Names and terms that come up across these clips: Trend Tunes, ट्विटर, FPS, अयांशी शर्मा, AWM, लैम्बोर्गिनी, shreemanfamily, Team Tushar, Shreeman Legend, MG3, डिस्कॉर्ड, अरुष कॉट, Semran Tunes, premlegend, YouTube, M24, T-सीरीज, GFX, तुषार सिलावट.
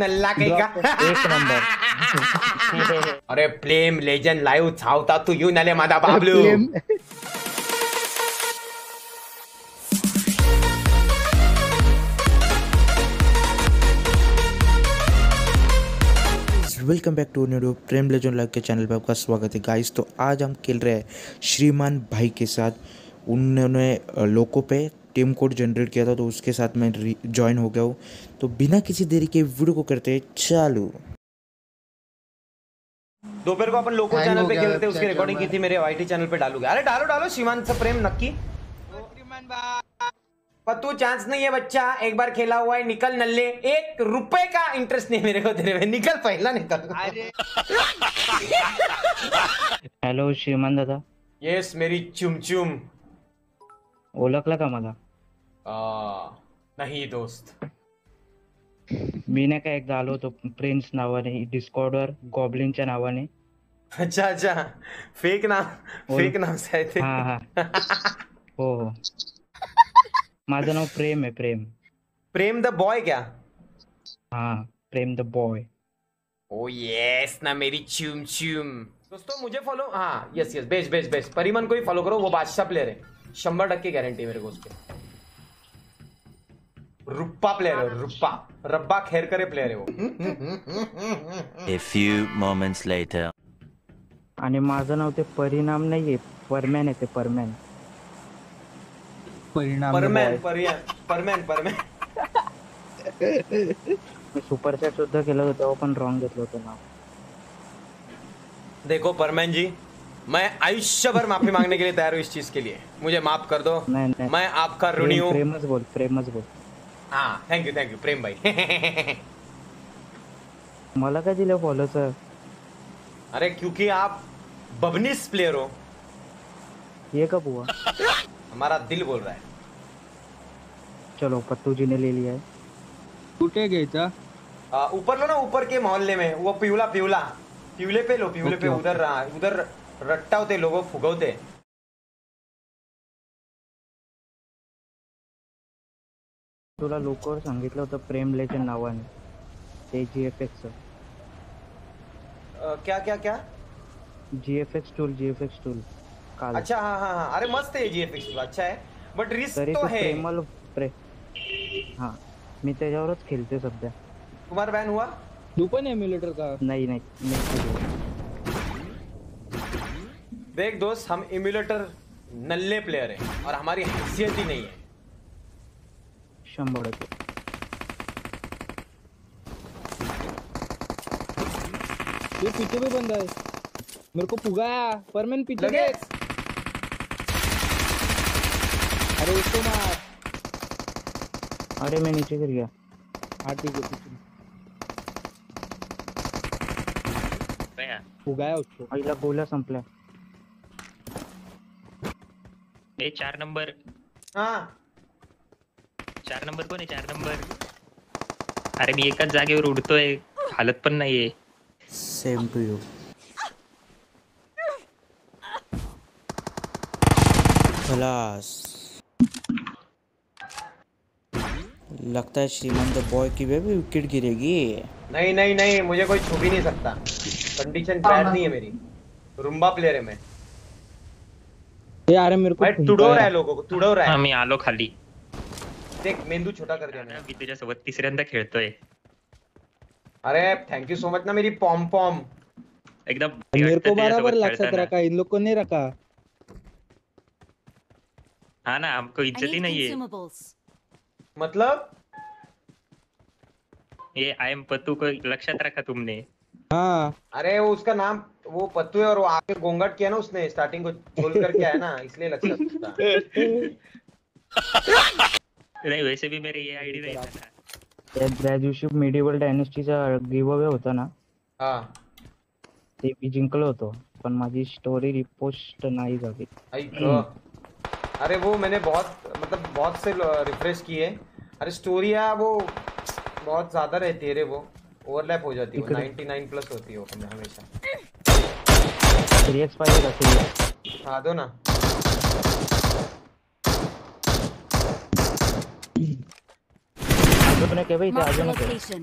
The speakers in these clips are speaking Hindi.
नल्ला एक नंबर। अरे प्लेम लेजेंड लाइव छावता तू यू नले मादा बाबलू। Welcome back to new Prem legend live के चैनल पर आपका स्वागत है गाइस। तो आज हम खेल रहे हैं श्रीमान भाई के साथ। उन्होंने लोगों पे टीम कोड जनरेट किया था तो उसके साथ मैं ज्वाइन हो गया हूँ। तो बिना किसी देरी के वीडियो को करते हैं चालू। दोपहर को अपन लोको चैनल पे खेलते हैं, उसकी रिकॉर्डिंग की थी मेरे वाईटी चैनल पे डालूंगे। अरे डालो डालो श्रीमान से प्रेम नक्की। पर तू चांस नहीं है बच्चा, एक बार खेला हुआ है, निकल नल्ले। 1 रुपए का इंटरेस्ट नहीं मेरे को देने में, निकल पहला निकल। हेलो श्रीमान दादा। यस मेरी चुमचुम। ओळखला का मला? नाही दोस्त, मी ना काय एकदा आलो तो प्रिन्स नावाने डिस्कॉर्डवर गॉबलिनच्या नावाने। अच्छा अच्छा, फेक नाम, फेक नाम से थे। हां हां हो, माझं नाव प्रेम आहे। प्रेम प्रेम द बॉय क्या? हां Prem the boy. Oh yes ना मेरी चुम चुम। दोस्तों मुझे फॉलो, हां यस यस, बेस बेस बेस परिमन को ही फॉलो करो, वो बादशाह प्लेयर है। 100% गारंटी मेरे को उसके। रुप्पा प्लेयर है, रुप्पा रब्बा खैर करे प्लेयर है वो। A few moments later. आणि माझं नाव ते परिणाम नाहीये, परमैन आहे ते, परमैन। परिणाम परमैन परमैन परमैन। सुपर चैट सुद्धा केलं होतं पण रॉंग घेतलं होतं नाव। देखो परमैन जी, मैं आयुष्य भर माफी मांगने के लिए तैयार हूँ इस चीज के लिए, मुझे माफ कर दो। नहीं, नहीं, मैं आपका ऋणी हूँ। प्रेमस बोल, प्रेमस बोल। हाँ थैंक यू प्रेम भाई। मला का जिले फॉलो सर? अरे क्योंकि आप बबनिस प्लेयर हो। ये कब हुआ? हमारा दिल बोल रहा है। चलो पत्तू जी ने ले लिया है। टूटे गए था। ऊपर लो ना, ऊपर के मोहल्ले में वो पिवला पिवला पिवले पे लो, पिवले पे उधर रहा, उधर रट्टा होते लोगों फुगवते। तुला लोकांवर सांगितलं होतं प्रेम लेजेंड नावाने ते GFX। क्या क्या क्या? GFX tool. अच्छा हाँ हाँ हाँ, अरे मस्त है GFX टूल, अच्छा है बट रिस्क तो है। प्रेमल हाँ मी त्याच्यावरच खेळते सध्या। तुम्हारा बैन हुआ? दुपन एम्युलेटर का? नहीं नहीं, नहीं। देख दोस्त, हम इम्यूलेटर नल्ले प्लेयर हैं और हमारी हैसियत ही नहीं है। 100%। ये पीछे भी बंदा है, मेरे को पुगाया परमैन पीछे। अरे उसको मार। अरे मैं नीचे गिर गया। हाँ ठीक है, पुगाया उसको। पहिला गोला संपला। 4 नंबर। हाँ 4 नंबर कोण आहे? 4 नंबर। अरे मी एकाच जागेवर उडतोय, हालत पण नाहीये। Same to you. खलास। लगता है श्रीमान द बॉय की भी विकेट गिरेगी। नहीं नहीं नहीं, मुझे कोई छू भी नहीं सकता, कंडीशन बैड नहीं है मेरी। रुम्बा प्लेयर है मैं। यार मेरे को तुड़ो रहा है लोगों को, तुड़ो रहा है। मी आलो खाली। देख मेंदू छोटा कर दिया मैंने। मी तुझ्यासोबत तिसऱ्यांदा खेळतोय। अरे थैंक यू सो मच ना मेरी पॉम पॉम। एकदम मेरे को बराबर लक्षात रखा, इन लोगों ने रखा। हां ना, हमको इज्जत ही नहीं है। मतलब ये आई एम पत्तू को लक्षात रखा तुमने? हाँ। अरे वो उसका नाम वो पत्तू है और वो आगे गोंगट किया ना उसने, स्टार्टिंग को गोल करके आया ना, इसलिए लग सकता। नहीं वैसे भी मेरे ये आईडी नहीं था। ग्रेजुएशन मेडिवल डायनेस्टीचा गिव अवे होता ना, हां ते मी जिंकलो होतो पण माझी स्टोरी रिपोस्ट नाही झाली। अरे वो मैंने बहुत से रिफ्रेश किए। अरे स्टोरीया वो बहुत ज्यादा रहती है रे, वो ओवरलैप हो जाती है, 99 प्लस होती है वो हमेशा। 3x फाइल रखी है। हां दो ना। तूने के भाई आगे ना लोकेशन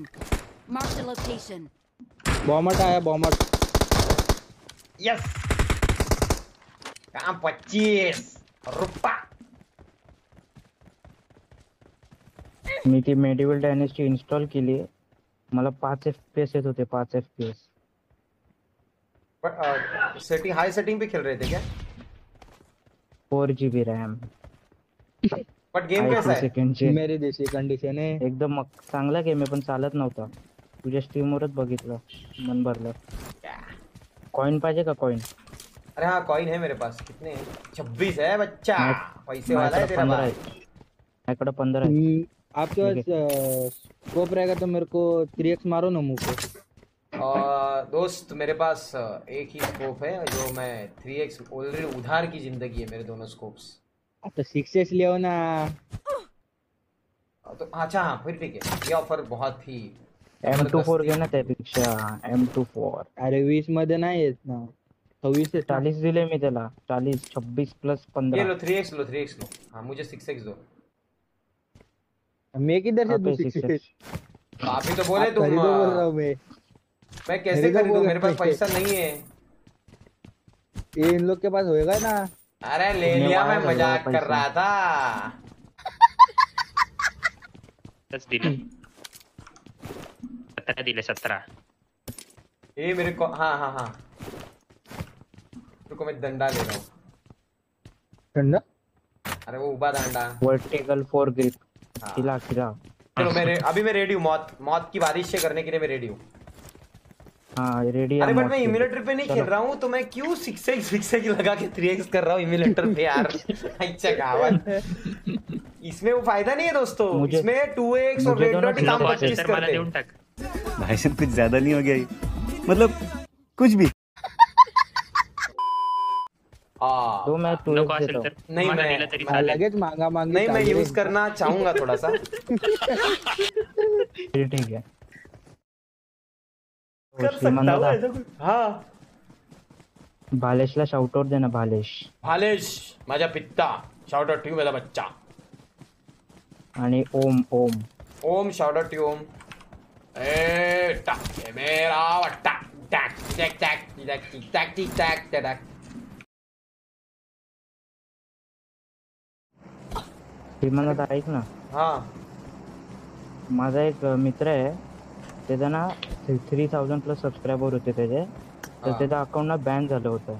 बॉमट आया बॉमट। यस काम 25 रुपा मी ती मेडिवल डायनेस्टी इंस्टॉल के लिए मला 5 FPS येत होते 5 FPS पर सेटिंग हाई सेटिंग पे खेल रहे थे क्या? 4GB RAM बट गेम कैसा है? मेरी देशी कंडिशन है एकदम चांगला गेम आहे पण चालत नव्हता तुझ्या स्ट्रीमवरच बघितलं मन भरलं। कॉइन पाहिजे का कॉइन? अरे हाँ कॉइन है मेरे पास। कितने? 26 है बच्चा पैसे वाला है तेरा भाई। मेरे 15 है आपके पास स्कोप रहेगा तो मेरे को 3x मारो ना मुंह पे। दोस्त मेरे पास एक ही स्कोप है जो मैं 3x ऑलरेडी उधार की जिंदगी है मेरे दोनों स्कोप्स तो 6x ले आओ ना तो अच्छा हाँ फिर ठीक है ये ऑफर बहुत ही M24 घे ना त्यापेक्षा M24 अरे 20 मध्ये नाही येत ना 26 ते 40 दिले मी त्याला 40 26 प्लस 15 ये लो 3x लो हां मुझे 6x दो मैं किधर से दूं 6x आप ही तो बोले तुम खरीदो बोल रहा हूं मैं कैसे खरीदूं मेरे पास पैसा नहीं है ये इन लोग के पास होएगा ना। अरे ले लिया मैं मजाक कर रहा था बस दिले 17 ये मेरे को हाँ हाँ हाँ तो मैं डंडा ले रहा हूँ डंडा अरे वो उबा डंडा वर्टिकल फोर ग्रिप खिला खिला चलो मेरे अभी मैं रेडी हूँ मौत मौत की बारिश से करने के लिए मैं रेडी हूँ। हाँ रेडी अरे बट मैं इम्यूलेटर पे नहीं खेल रहा हूँ तो मैं क्यों 6x लगा के 3x कर रहा हूँ इम्यूलेटर पे यार। अच्छा गावत इसमें वो फायदा नहीं है दोस्तों इसमें 2x और रेड डॉट काम 25 करते हैं भाई साहब कुछ ज्यादा नहीं हो गया ये मतलब कुछ भी तो मैं तो नहीं मैं लगेज मांगा मांगी नहीं मैं यूज करना चाहूंगा थोड़ा सा ठीक है कर सकता हूं ऐसा कुछ। हां भालेशला शाउट आउट देना भालेश भालेश माझा पित्ता शाउट आउट टू माझा बच्चा आणि Om Om Om shout out to Om ए टा मेरा वट्टा टैक टैक टैक टैक टैक टैक टैक ते मला तर ऐक ना। हां माझा एक मित्र आहे त्याचा ना 3000 प्लस सबस्क्राइबर होते त्याचे तर त्याचा अकाउंट ना बॅन झालं होतं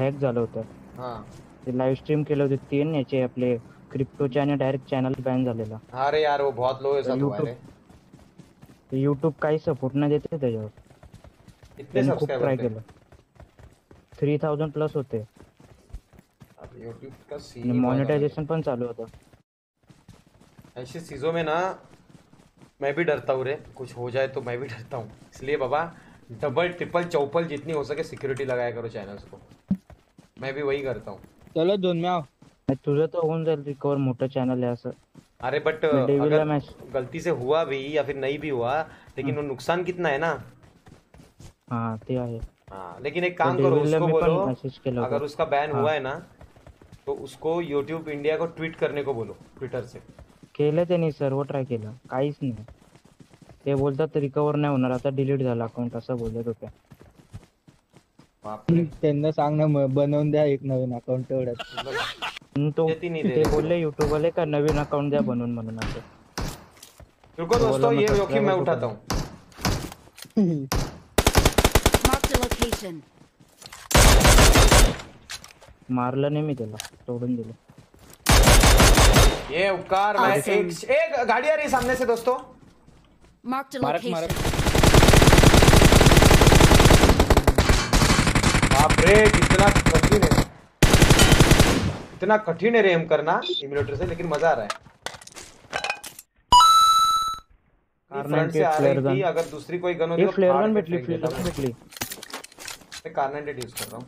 हॅक झालं होतं। हां ते लाइव स्ट्रीम केलं होतं तीन याचे आपले क्रिप्टोचे आणि डायरेक्ट चॅनल बॅन झालेला। अरे यार वो बहुत लो है सब वाले YouTube काही सपोर्ट नाही देते त्याच्यावर इतने सबस्क्राइबर ट्राय केलं 3000 प्लस होते अब YouTube का सीन मोनेटाइजेशन पण चालू होता। ऐसी चीजों में ना मैं भी डरता हूं रे कुछ हो जाए तो मैं भी डरता हूं इसलिए बाबा डबल ट्रिपल चौपल जितनी हो सके सिक्योरिटी लगाया करो चैनल्स को मैं भी वही करता हूं। चलो जोन में आओ तुझे तो होऊन जाईल रिकवर मोठा चॅनल आहे असं। अरे बट अगर गलती से हुआ भी या फिर नहीं भी हुआ लेकिन वो नुकसान कितना है ना। हाँ ते है लेकिन एक काम करो उसको बोलो अगर उसका बैन हुआ है ना तो उसको YouTube इंडिया को ट्वीट करने को बोलो ट्विटर से केले ते नहीं सर वो ट्राई केला काहीच नाही ते बोलतात रिकवर नाही होणार आता डिलीट झाला अकाउंट असं बोलत होते। बाप रे त्यांना सांगणं बनवून द्या एक नवीन अकाउंट तेवढंच तो ते बोले YouTube वाले का नवीन अकाउंट दिया बनून बनून आते। रुको दोस्तों ये जोखिम मैं उठाता हूं। मार्क द लोकेशन मारला नाही मी त्याला तोडून दिलं ये उपकार मैं एक गाड़ी आ रही सामने से दोस्तों मार्क द लोकेशन। बाप रे कितना कठिन है इतना कठिन है रेम करना इम्यूलेटर से लेकिन मजा आ रहा है। फ्रंट से आ रही थी अगर दूसरी कोई गन होती तो फ्लेयर गन भेटली मैं कारनेटेड यूज कर रहा हूं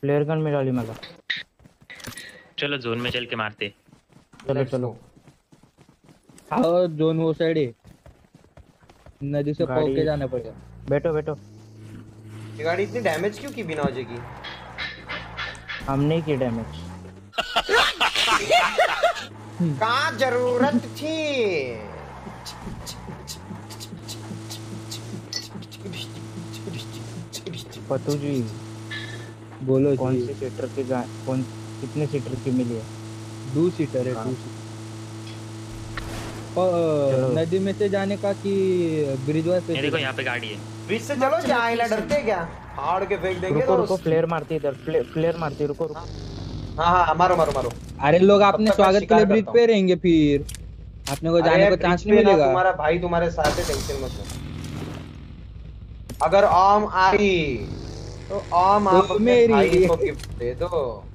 फ्लेयर गन मिळाली मला। चलो जोन में चल के मारते चलो चलो आओ जोन वो साइड है नदी से पार के जाना पड़ेगा। बैठो बैठो ये गाड़ी इतनी डैमेज क्यों की बिना वजह की हमने की डैमेज का जरूरत थी। पतू जी बोलो, कौन से सीटर की जाए, कौन कितने सीटर की मिली है? 2 सीटर है। 2 सीटर नदी में से जाने का कि गिरिद्वार से? देखो यहाँ पे गाड़ी है, बीच से चलो। जाए डरते क्या, हाड़ के फेंक देंगे। रुको फ्लेयर मारती है इधर, फ्लेयर मारती है। रुको हाँ मारो मारो मारो। अरे लोग आपने स्वागत के लिए ब्रिज पे रहेंगे, फिर आपने को जाने को चांस नहीं मिलेगा। तुम्हारा भाई तुम्हारे साथ है, टेंशन मत लो। अगर ओम आई तो ओम आप मेरी भाई को गिफ्ट दे दो।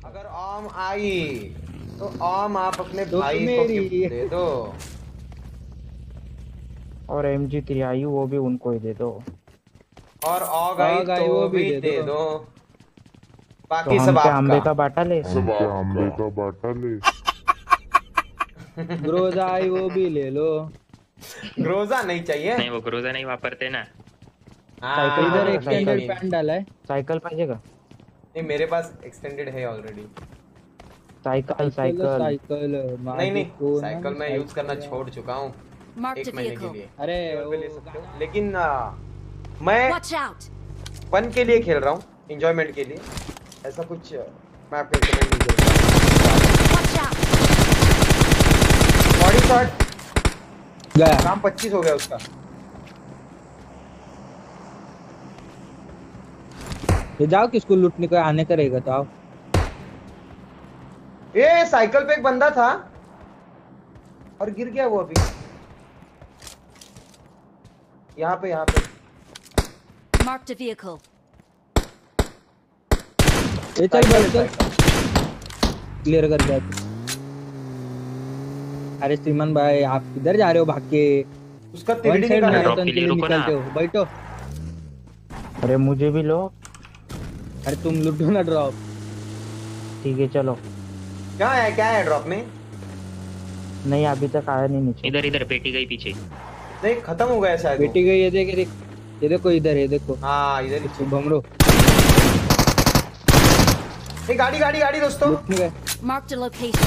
अगर ओम आई तो ओम आप अपने भाई को गिफ्ट दे दो। और MG3 आई वो भी उनको ही दे दो, और ऑग आई वो भी दे दो। बाकी सब आपका। आंबे का बाटा ले, आंबे का बाटा ले। ग्रोजा आई वो भी ले लो। ग्रोजा नहीं चाहिए, नहीं वो ग्रोजा नहीं वापरते ना। साइकिल इधर एक्सटेंडेड पैन डाला है, साइकिल पाएगा? नहीं मेरे पास एक्सटेंडेड है ऑलरेडी। साइकिल साइकिल साइकिल नहीं नहीं, साइकिल मैं यूज करना छोड़ चुका हूं 1 महीने के लिए। अरे लेकिन मैं फन के लिए खेल रहा हूं, एंजॉयमेंट के लिए। ऐसा कुछ मैं आपको रिकमेंड नहीं करूंगा। बॉडी शॉट गया, काम 25 हो गया उसका। ये जाओ किसको लूटने का आने का रहेगा तो आओ। ये साइकिल पे एक बंदा था और गिर गया वो। अभी यहाँ पे, यहाँ पे मार्क द व्हीकल। ये चल बस क्लियर कर दे। अरे श्रीमान भाई आप किधर जा रहे हो भाग के? उसका तिरड़ी निकाल रहे हो, निकलते हो बैठो। अरे मुझे भी लो। अरे तुम लूटो ना ड्रॉप। ठीक है चलो। क्या है ड्रॉप में? नहीं अभी तक आया नहीं नीचे। इधर इधर पेटी गई पीछे। नहीं खत्म हो गया शायद, पेटी गई। ये देखो इधर, ये देखो। हाँ इधर भमरो। ये गाड़ी गाड़ी गाड़ी दोस्तों। Mark the location.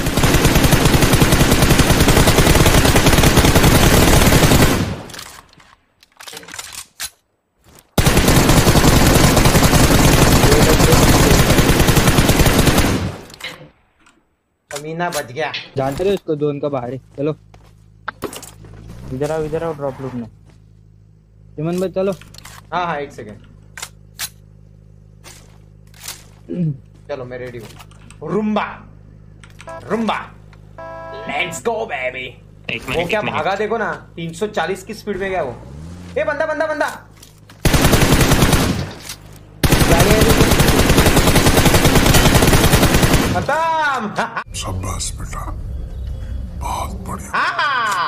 कमीना बच गया, जानते रहे इसको, जोन का बाहर है। चलो इधर आओ, इधर आओ ड्रॉप लूट में। श्रीमान भाई चलो। हाँ हाँ 1 सेकेंड, चलो मैं रेडी हूँ। रुम्बा रुम्बा लेट्स गो बेबी। वो क्या भागा देखो ना, 340 की स्पीड में गया वो। ए बंदा बंदा बंदा खत्म। शाबाश बेटा, बहुत बढ़िया। हाँ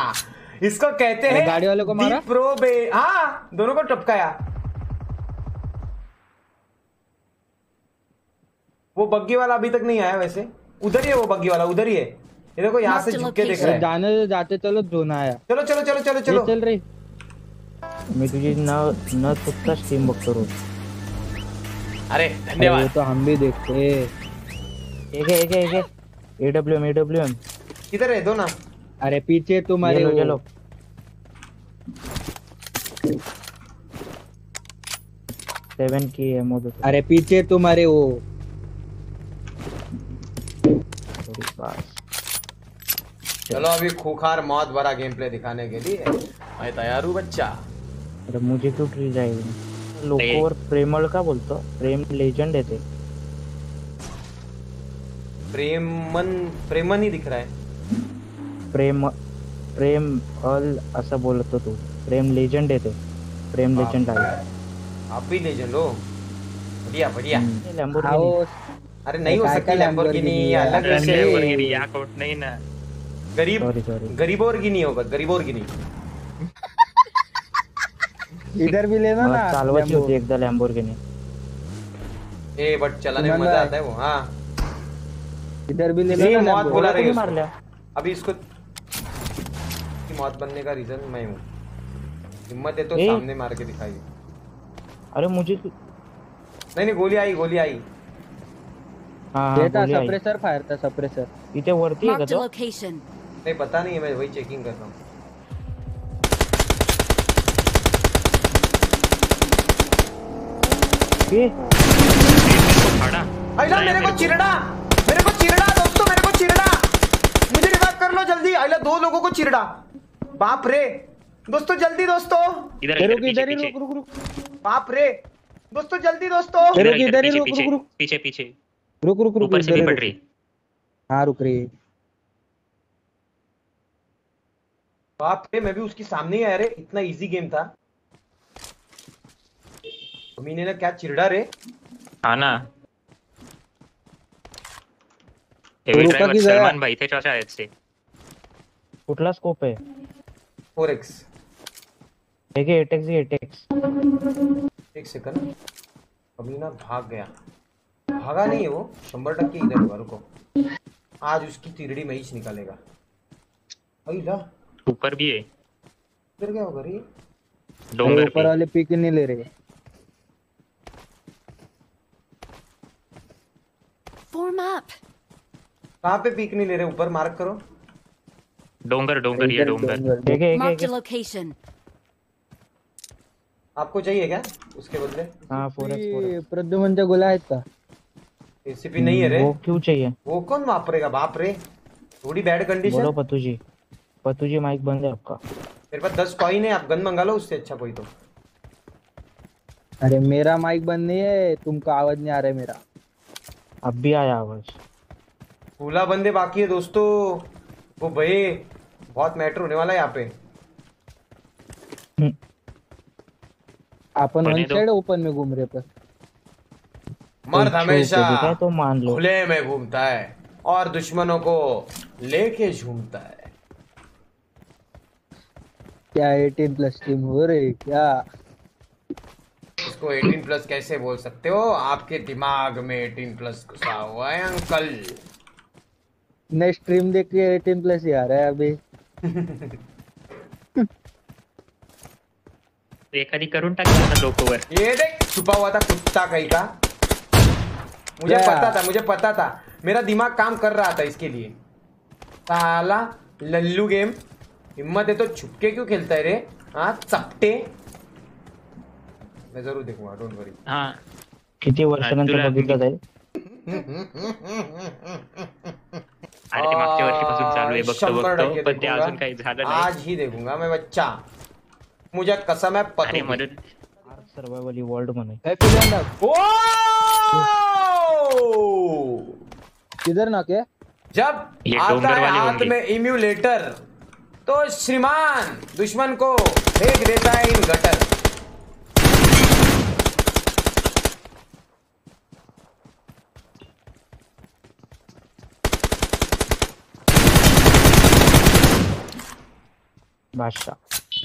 इसको कहते हैं गाड़ी वाले को मारा प्रो बे। हाँ दोनों को टपकाया। वो बग्गी वाला अभी तक नहीं आया, वैसे उधर ही है वो बग्गी वाला, उधर ही है। ये देखो यहाँ से झुक के देख रहा है। जाने जाते चलो जोन आया। चलो चलो चलो चलो चलो चल रही। मैं तुझे ना सुखता स्टीम बक्सर हो। अरे धन्यवाद। तो हम भी देखते हैं। एक है AWM किधर है? दो ना। अरे पीछे तुम्हारे। चलो की है मोदो। अरे पीछे तुम्हारे वो पास। चलो अभी खूखार मौत भरा गेम प्ले दिखाने के लिए मैं तैयार हूँ बच्चा। अरे मुझे तो ट्री जाएगी लोगों। और प्रेमल का बोलता प्रेम लेजेंड है। प्रेमन ही दिख रहा है। प्रेम अल ऐसा बोलतो तू। प्रेम लेजेंड है, प्रेम लेजेंड आया। आप भी लेजेंड हो, बढ़िया बढ़िया। अरे नहीं हो सकता लैम्बोर्गिनी, अलग लैम्बोर्गिनी या कोट नहीं ना। गरीबोर्गिनी होगा, गरीबोर्गिनी। इधर भी लेना ना, सालवत होती है एकदम लैम्बोर्गिनी। ए बट चलाने में मजा आता है वो। हां इधर भी ले लेना। मौत बुला रही है, मार लिया। अभी इसको की मौत बनने का रीजन मैं हूं। हिम्मत है तो सामने मार के दिखाइए। अरे मुझे नहीं, गोली आई। हाँ, सप्रेसर फायर था, सप्रेसर। इथे वरती आहे का तो? नहीं पता नहीं है, मैं वही चेकिंग कर रहा हूँ। आइला मेरे को चिरड़ा दोस्तों, मेरे को चिरड़ा, मुझे रिवाइव कर लो जल्दी। आइला दो लोगों को चिरड़ा, बाप रे दोस्तों, जल्दी दोस्तों इधर, बाप रे दोस्तों जल्दी दोस्तों इधर ही, रुक पीछे ऊपर से भी पड़ रही। हां रुक रही, बाप रे मैं भी उसके सामने ही आया रे, इतना इजी गेम था। मैंने ना क्या चिरड़ा रे, हां ना हेवी ड्राइवर सलमान भाई थे चाचा एक से। कुठला स्कोप है? 4x देखिए, 8x एक सेकंड। अभी ना भागा नहीं है वो, 100% इधर हुआ। रुको आज उसकी तिरड़ी में ही निकालेगा। अरे ऊपर भी है, इधर क्या होगा रे? डोंगर ऊपर वाले पिक नहीं ले रहे। फॉर्म अप कहां पे पिक नहीं ले रहे? ऊपर मार्क करो, डोंगर ये डोंगर देखिए। आपको चाहिए क्या उसके बदले? हाँ 4x प्रद्युमन जो गोला है इसका एसीपी नहीं है रे। वो क्यों चाहिए? वो कौन वापरेगा? बाप रे थोड़ी बैड कंडीशन। बोलो पतुजी माइक बंद है आपका। मेरे पास 10 कॉइन है, आप गन मंगा लो उससे अच्छा कोई तो। अरे मेरा माइक बंद नहीं है, तुमका आवाज नहीं आ रहा है मेरा? अब भी आया आवाज। 16 बंदे बाकी है दोस्तों, वो भय बहुत मैटर होने वाला है यहाँ पे। अपन वन साइड ओपन में घूम रहे पर मर्द हमेशा तो मान लो खुले में घूमता है और दुश्मनों को लेके झूमता है। क्या 18 प्लस टीम हो रही क्या? इसको 18 प्लस कैसे बोल सकते हो? आपके दिमाग में 18 प्लस घुसा हुआ है अंकल। नई स्ट्रीम देख के 18 प्लस ही आ रहा है अभी। एखादी करून टाकता लोकवर। ये देख छुपा हुआ था कुत्ता कहीं का। मुझे पता था मेरा दिमाग काम कर रहा था इसके लिए। साला लल्लू गेम, हिम्मत है तो छुपके क्यों खेलता है रे? हाँ चपटे, मैं जरूर देखूंगा डोंट वरी। हाँ कितने वर्षानंतर बघितला जाईल? अरे ते मागच्या वर्षीपासून चालू आहे बघतो, पण ते अजून काही झालं नाही। आज ही देखूंगा मैं बच्चा, मुझे कसम है। अरे मदद सर्वाइवल वर्ल्ड में किधर ना के जब आता है हाथ में इम्यूलेटर तो श्रीमान दुश्मन को फेंक देता है इन गटर। बादशाह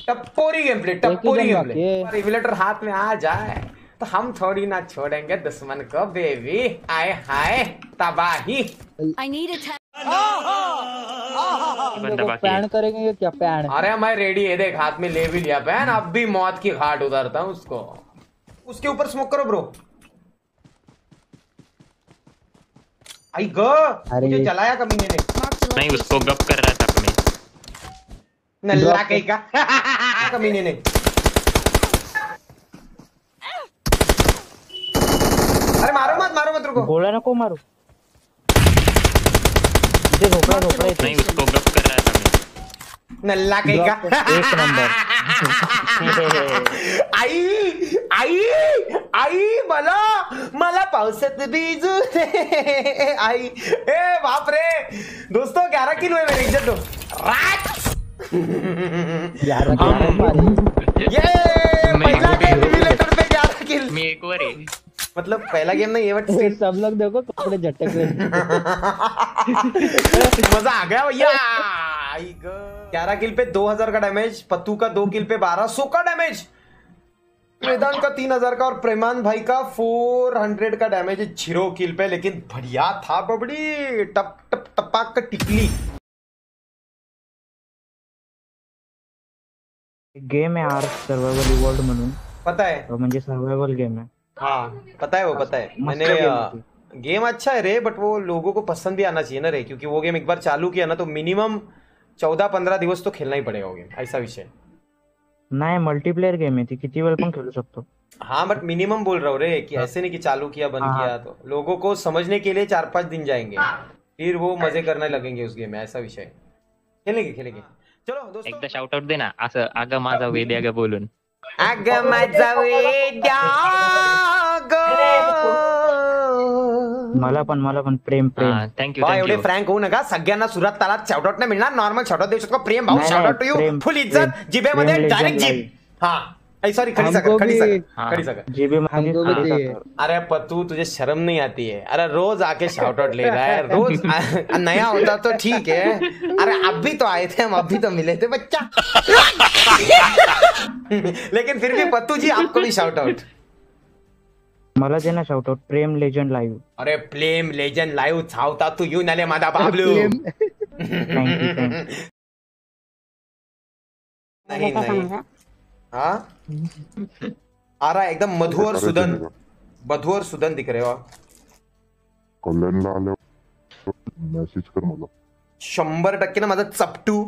टपोरी गेमप्ले। रिविलेटर हाथ में आ जाए तो हम थोड़ी ना छोड़ेंगे दुश्मन को बेबी। आए हाय तबाही। पैन करेंगे क्या? पैन अरे मैं रेडी है, देख हाथ में ले भी लिया पैन। अब भी मौत की घाट उतारता हूँ उसको। उसके ऊपर स्मोक करो ब्रो। आई गो मुझे चलाया कभी नहीं, उसको गप कर रहा था कभी नल्ला कहीं का। कमी नहीं अरे मारो मत रुको, गोला ना को मारो। ये रोकड़ा नहीं, उसको गप कर रहा था नल्ला कहीं का। एक नंबर। आई मला पावसात भिजू दे आई। ए बाप रे दोस्तों 11 किलो है मेरे इज्जत दो रात। पहला गेम रिविलेटर पे 11 किल। मैं एक बार मतलब पहला गेम नहीं है बट सब लोग देखो कपड़े झटक रहे। मजा आ गया भैया। 11 किल पे 2000 का डैमेज, पत्तू का 2 किल पे 1200 का डैमेज, मैदान का 3000 का और प्रेमान भाई का 400 का डैमेज 0 किल पे। लेकिन बढ़िया था बबड़ी, टप टप टपाक टिकली गेम है। आर सर्वाइवल वर्ल्ड म्हणून पता है तो म्हणजे सर्वाइवल गेम है। हाँ पता है वो, पता है मैंने। गेम अच्छा है रे बट वो लोगों को पसंद भी आना चाहिए ना रे, क्योंकि वो गेम एक बार चालू किया ना तो मिनिमम 14-15 दिवस तो खेलना ही पड़ेगा गेम, ऐसा विषय नाही। मल्टीप्लेयर गेम आहे ती, किती वेळ पण खेळू शकतो। हाँ बट मिनिमम बोल रहा हूँ रे कि ऐसे नहीं कि चालू किया बंद किया, तो लोगों को समझने के लिए 4-5 दिन जाएंगे फिर वो मजे करने लगेंगे उस गेम में, ऐसा विषय। खेलेंगे खेलेंगे चलो दोस्तों, एकदा शाउट आउट देना असं आग माझा वेद्या ग बोलून, आग माझा वेद्या ग। मला पण प्रेम। Thank you. एवढे फ्रँक होऊ नका, सगळ्यांना सुरात तालात शाउट आउट नाही मिळणार, नॉर्मल शाउट आउट देऊ शकतो। प्रेम भाऊ shout out to you, full इज्जत जिभेमध्ये डायरेक्ट जीभ। हां सॉरी खड़ी सकर। अरे पतू तुझे शर्म नहीं आती है? अरे रोज आके शाउट आउट ले रहा है, रोज नया होता तो ठीक है। अरे अब भी तो आए थे हम, अब भी तो मिले थे बच्चा। लेकिन फिर भी पतू जी आपको भी शाउट आउट मला देना, shout out Prem legend live. अरे प्रेम लेजेंड लाइव चावता तू यू नाले मादा बाबलू। आ रहा एकदम मधु और सुदन, मधु और सुदन दिख रहे हो आप। मैसेज कर मला 100% ना माझा चपटू।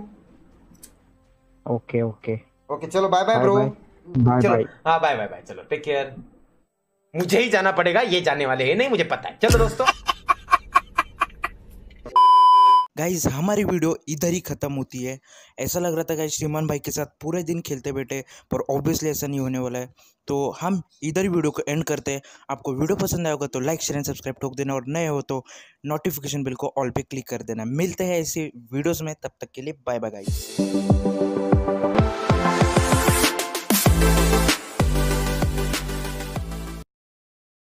ओके ओके ओके चलो बाय बाय ब्रो, बाय। हाँ बाय बाय बाय, चलो टेक केयर। मुझे ही जाना पड़ेगा, ये जाने वाले हैं नहीं मुझे पता है। चलो दोस्तों गाइज हमारी वीडियो इधर ही ख़त्म होती है। ऐसा लग रहा था गाइज श्रीमान भाई के साथ पूरे दिन खेलते बैठे, पर ऑब्वियसली ऐसा नहीं होने वाला है, तो हम इधर ही वीडियो को एंड करते हैं। आपको वीडियो पसंद आया होगा तो लाइक शेयर एंड सब्सक्राइब ठोक देना, और नए हो तो नोटिफिकेशन बिल को ऑल पे क्लिक कर देना। मिलते हैं ऐसे वीडियोज़ में, तब तक के लिए बाय बाय गाइज।